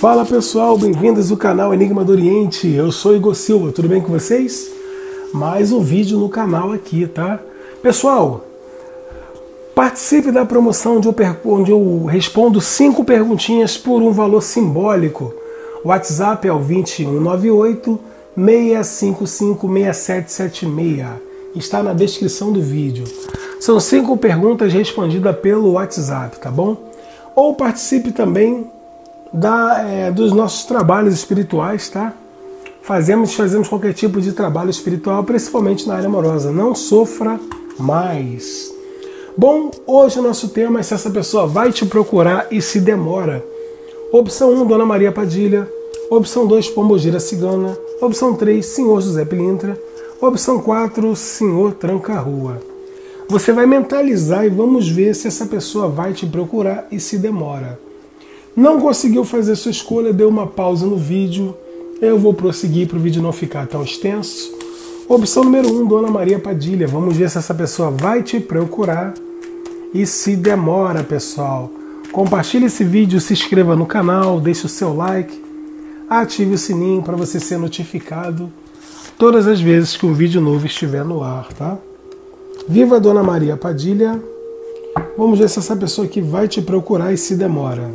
Fala pessoal, bem-vindos ao canal Enigma do Oriente. Eu sou Igor Silva, tudo bem com vocês? Mais um vídeo no canal aqui, tá? Pessoal, participe da promoção onde eu respondo 5 perguntinhas por um valor simbólico. O WhatsApp é o 2198-655-6776. Está na descrição do vídeo. São 5 perguntas respondidas pelo WhatsApp, tá bom? Ou participe também dos nossos trabalhos espirituais, tá? Fazemos qualquer tipo de trabalho espiritual, principalmente na área amorosa. Não sofra mais. Bom, hoje o nosso tema é se essa pessoa vai te procurar e se demora. Opção 1, Dona Maria Padilha. Opção 2, Pombagira Cigana. Opção 3, Senhor José Pilintra. Opção 4, Senhor Tranca-Rua. Você vai mentalizar e vamos ver se essa pessoa vai te procurar e se demora. Não conseguiu fazer sua escolha, deu uma pausa no vídeo. Eu vou prosseguir para o vídeo não ficar tão extenso. Opção número 1, Dona Maria Padilha. Vamos ver se essa pessoa vai te procurar e se demora, pessoal. Compartilhe esse vídeo, se inscreva no canal, deixe o seu like, ative o sininho para você ser notificado todas as vezes que um vídeo novo estiver no ar, tá? Viva Dona Maria Padilha. Vamos ver se essa pessoa aqui vai te procurar e se demora.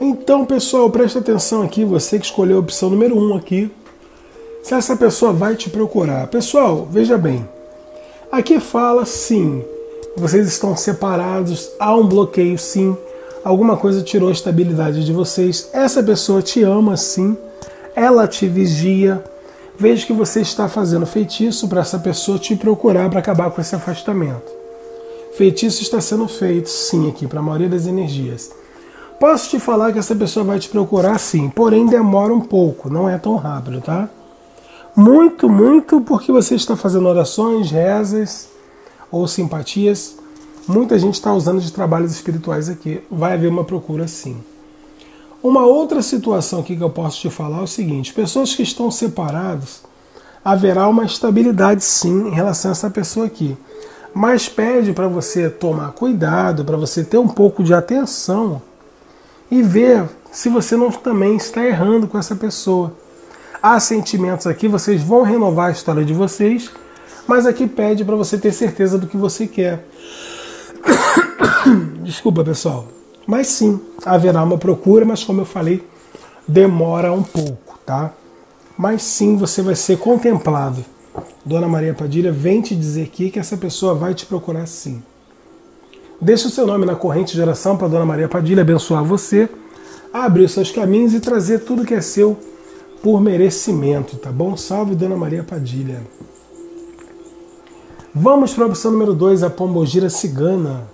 Então, pessoal, presta atenção aqui, você que escolheu a opção número 1 aqui, se essa pessoa vai te procurar. Pessoal, veja bem, aqui fala sim, vocês estão separados, há um bloqueio sim, alguma coisa tirou a estabilidade de vocês, essa pessoa te ama sim, ela te vigia, veja que você está fazendo feitiço para essa pessoa te procurar para acabar com esse afastamento. Feitiço está sendo feito sim aqui, para a maioria das energias. Posso te falar que essa pessoa vai te procurar sim, porém demora um pouco, não é tão rápido, tá? Muito, muito porque você está fazendo orações, rezas ou simpatias. Muita gente está usando de trabalhos espirituais aqui, vai haver uma procura sim. Uma outra situação aqui que eu posso te falar é o seguinte, pessoas que estão separadas, haverá uma estabilidade sim em relação a essa pessoa aqui. Mas pede para você tomar cuidado, para você ter um pouco de atenção e ver se você não também está errando com essa pessoa. Há sentimentos aqui, vocês vão renovar a história de vocês, mas aqui pede para você ter certeza do que você quer. Desculpa, pessoal. Mas sim, haverá uma procura, mas como eu falei, demora um pouco, tá? Mas sim, você vai ser contemplado. Dona Maria Padilha vem te dizer aqui que essa pessoa vai te procurar sim. Deixe o seu nome na corrente de oração para Dona Maria Padilha abençoar você, abrir os seus caminhos e trazer tudo que é seu por merecimento, tá bom? Salve Dona Maria Padilha. Vamos para a opção número 2, a Pombagira Cigana.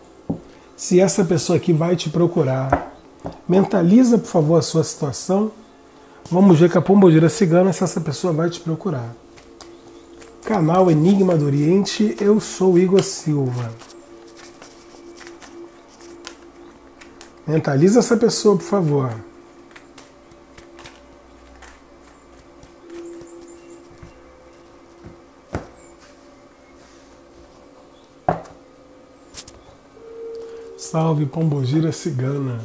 Se essa pessoa aqui vai te procurar, mentaliza, por favor, a sua situação. Vamos ver com a Pombagira Cigana se essa pessoa vai te procurar. Canal Enigma do Oriente, eu sou Igor Silva. Mentaliza essa pessoa, por favor. Salve, Pombagira Cigana.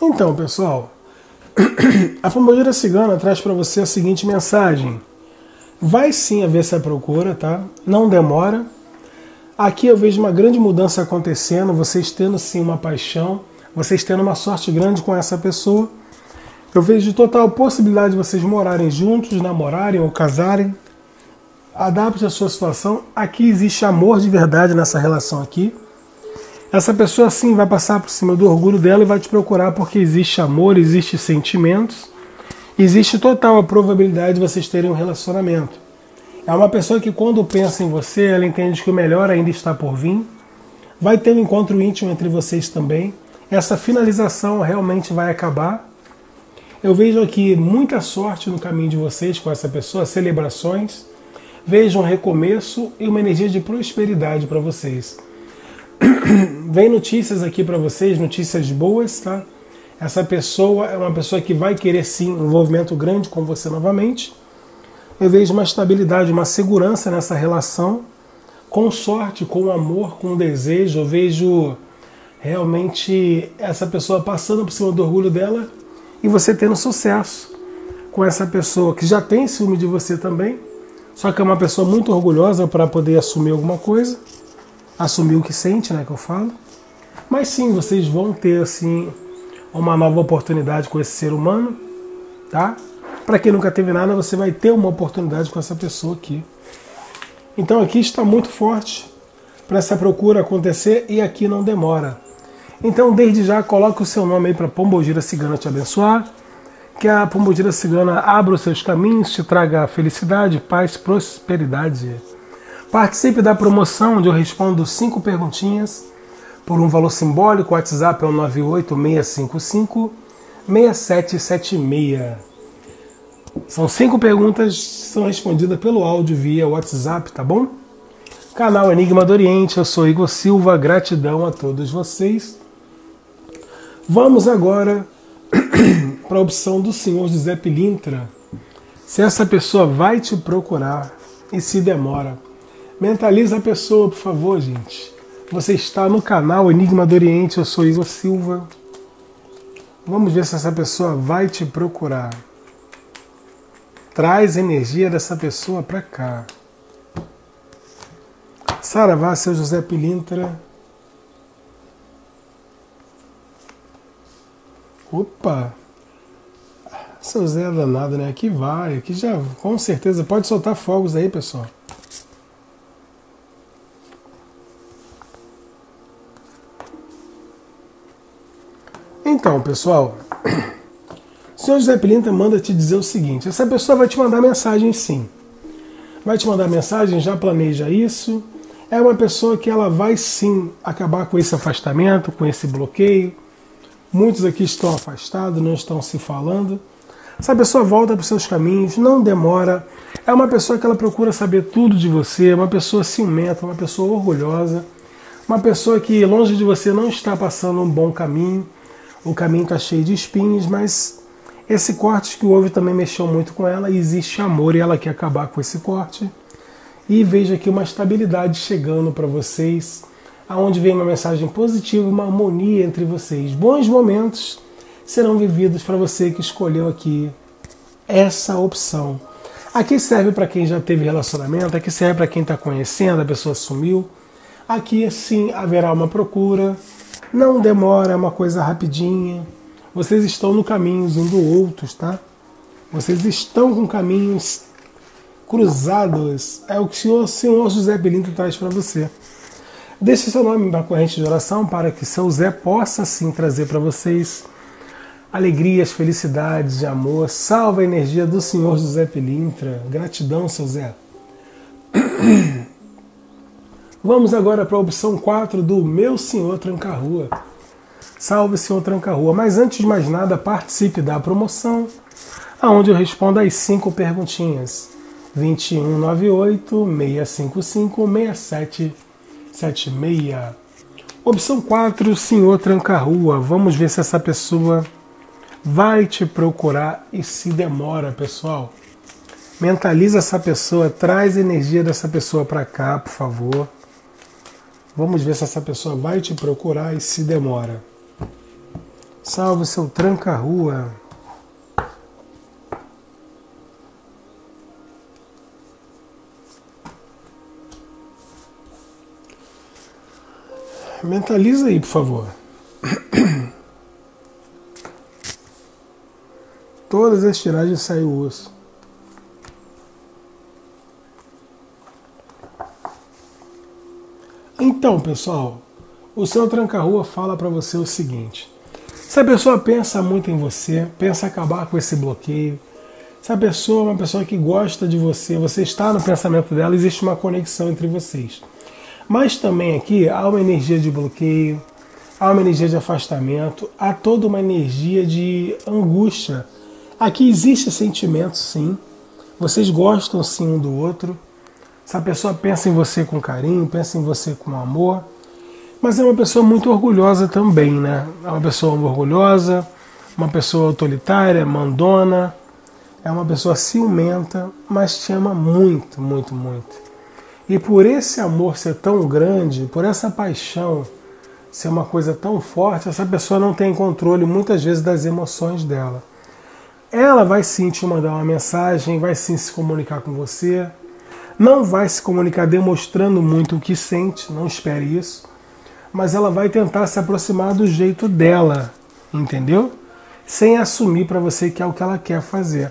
Então, pessoal, a Pombagira Cigana traz para você a seguinte mensagem. Vai sim haver essa procura, tá? Não demora. Aqui eu vejo uma grande mudança acontecendo, vocês tendo sim uma paixão, vocês tendo uma sorte grande com essa pessoa. Eu vejo total possibilidade de vocês morarem juntos, namorarem ou casarem. Adapte a sua situação. Aqui existe amor de verdade nessa relação aqui. Essa pessoa sim vai passar por cima do orgulho dela e vai te procurar porque existe amor, existe sentimentos, existe total a probabilidade de vocês terem um relacionamento. É uma pessoa que quando pensa em você, ela entende que o melhor ainda está por vir. Vai ter um encontro íntimo entre vocês também. Essa finalização realmente vai acabar. Eu vejo aqui muita sorte no caminho de vocês com essa pessoa, celebrações. Vejo um recomeço e uma energia de prosperidade para vocês. Vem notícias aqui para vocês, notícias boas, tá? Essa pessoa é uma pessoa que vai querer sim um envolvimento grande com você novamente. Eu vejo uma estabilidade, uma segurança nessa relação. Com sorte, com amor, com desejo. Eu vejo realmente essa pessoa passando por cima do orgulho dela e você tendo sucesso com essa pessoa que já tem ciúme de você também, só que é uma pessoa muito orgulhosa para poder assumir alguma coisa, assumir o que sente, né, que eu falo. Mas sim, vocês vão ter assim uma nova oportunidade com esse ser humano, tá? Para quem nunca teve nada, você vai ter uma oportunidade com essa pessoa aqui. Então aqui está muito forte para essa procura acontecer e aqui não demora. Então, desde já, coloque o seu nome aí para Pombagira Cigana te abençoar. Que a Pombagira Cigana abra os seus caminhos, te traga felicidade, paz, prosperidade. Participe da promoção onde eu respondo 5 perguntinhas por um valor simbólico. O WhatsApp é o 98655-6776. São 5 perguntas, são respondidas pelo áudio via WhatsApp, tá bom? Canal Enigma do Oriente, eu sou Igor Silva, gratidão a todos vocês. Vamos agora para a opção do Senhor José Pilintra. Se essa pessoa vai te procurar e se demora, mentaliza a pessoa, por favor, gente. Você está no canal Enigma do Oriente, eu sou Igor Silva. Vamos ver se essa pessoa vai te procurar. Traz a energia dessa pessoa para cá. Saravá, seu José Pilintra. Opa! Seu Zé é danado, né? Aqui vai, aqui já, com certeza. Pode soltar fogos aí, pessoal. Então, pessoal, o Senhor José Pilintra manda te dizer o seguinte: essa pessoa vai te mandar mensagem, sim. Vai te mandar mensagem, já planeja isso. É uma pessoa que ela vai sim acabar com esse afastamento, com esse bloqueio. Muitos aqui estão afastados, não estão se falando. Essa pessoa volta para os seus caminhos, não demora. É uma pessoa que ela procura saber tudo de você, uma pessoa ciumenta, uma pessoa orgulhosa, uma pessoa que longe de você não está passando um bom caminho. O caminho está cheio de espinhos, mas esse corte que houve também mexeu muito com ela. E existe amor e ela quer acabar com esse corte. E vejo aqui uma estabilidade chegando para vocês, aonde vem uma mensagem positiva, uma harmonia entre vocês. Bons momentos serão vividos para você que escolheu aqui essa opção. Aqui serve para quem já teve relacionamento, aqui serve para quem está conhecendo, a pessoa sumiu. Aqui sim haverá uma procura, não demora, é uma coisa rapidinha. Vocês estão no caminho um do outro, tá? Vocês estão com caminhos cruzados, é o que o Senhor José Pilintra traz para você. Deixe seu nome na corrente de oração para que seu Zé possa sim trazer para vocês alegrias, felicidades, amor. Salva a energia do Senhor José Pilintra. Gratidão, seu Zé. Vamos agora para a opção 4 do meu Senhor Tranca-Rua. Salve, Senhor Tranca-Rua. Mas antes de mais nada, participe da promoção, aonde eu respondo as 5 perguntinhas. 2198-655-6776. Opção 4, Senhor Tranca-Rua. Vamos ver se essa pessoa vai te procurar e se demora, pessoal. Mentaliza essa pessoa, traz a energia dessa pessoa para cá, por favor. Vamos ver se essa pessoa vai te procurar e se demora. Salve, seu Tranca-Rua. Mentaliza aí, por favor. Todas as tiragens saiu o osso. Então, pessoal, o Senhor Tranca-Rua fala para você o seguinte: se a pessoa pensa muito em você, pensa acabar com esse bloqueio, se a pessoa é uma pessoa que gosta de você, você está no pensamento dela, existe uma conexão entre vocês. Mas também aqui há uma energia de bloqueio, há uma energia de afastamento, há toda uma energia de angústia Aqui existe sentimento, sim. Vocês gostam, sim, um do outro. Essa pessoa pensa em você com carinho, pensa em você com amor. Mas é uma pessoa muito orgulhosa também, né? É uma pessoa orgulhosa, uma pessoa autoritária, mandona. É uma pessoa ciumenta, mas te ama muito, muito, muito. E por esse amor ser tão grande, por essa paixão ser uma coisa tão forte, essa pessoa não tem controle muitas vezes das emoções dela. Ela vai sim te mandar uma mensagem, vai sim se comunicar com você. Não vai se comunicar demonstrando muito o que sente, não espere isso. Mas ela vai tentar se aproximar do jeito dela, entendeu? Sem assumir para você que é o que ela quer fazer.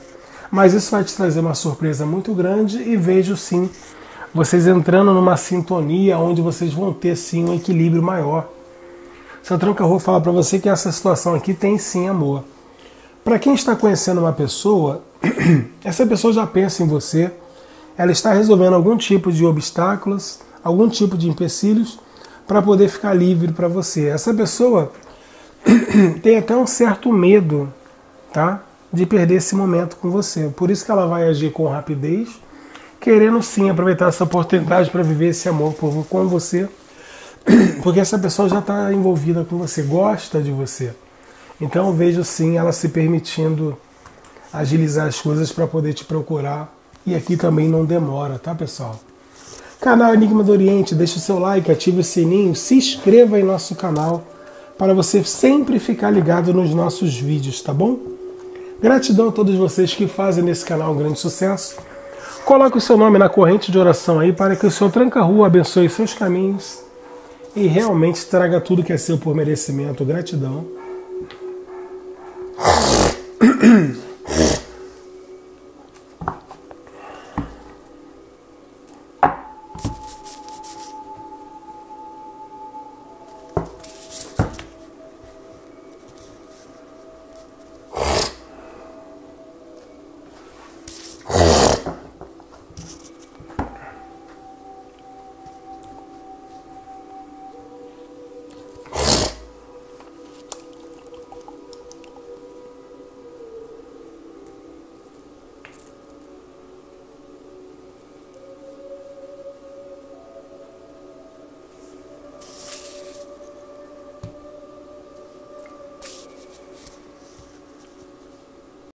Mas isso vai te trazer uma surpresa muito grande e vejo sim vocês entrando numa sintonia onde vocês vão ter sim um equilíbrio maior. Senhor Tranca-Rua fala para você que essa situação aqui tem sim amor. Para quem está conhecendo uma pessoa, essa pessoa já pensa em você, ela está resolvendo algum tipo de obstáculos, algum tipo de empecilhos, para poder ficar livre para você. Essa pessoa tem até um certo medo, tá, de perder esse momento com você. Por isso que ela vai agir com rapidez, querendo sim aproveitar essa oportunidade para viver esse amor com você, porque essa pessoa já está envolvida com você, gosta de você. Então eu vejo sim ela se permitindo agilizar as coisas para poder te procurar. E aqui também não demora, tá, pessoal? Canal Enigma do Oriente, deixa o seu like, ative o sininho, se inscreva em nosso canal para você sempre ficar ligado nos nossos vídeos, tá bom? Gratidão a todos vocês que fazem nesse canal um grande sucesso. Coloque o seu nome na corrente de oração aí para que o Senhor Tranca-Rua abençoe seus caminhos e realmente traga tudo que é seu por merecimento. Gratidão.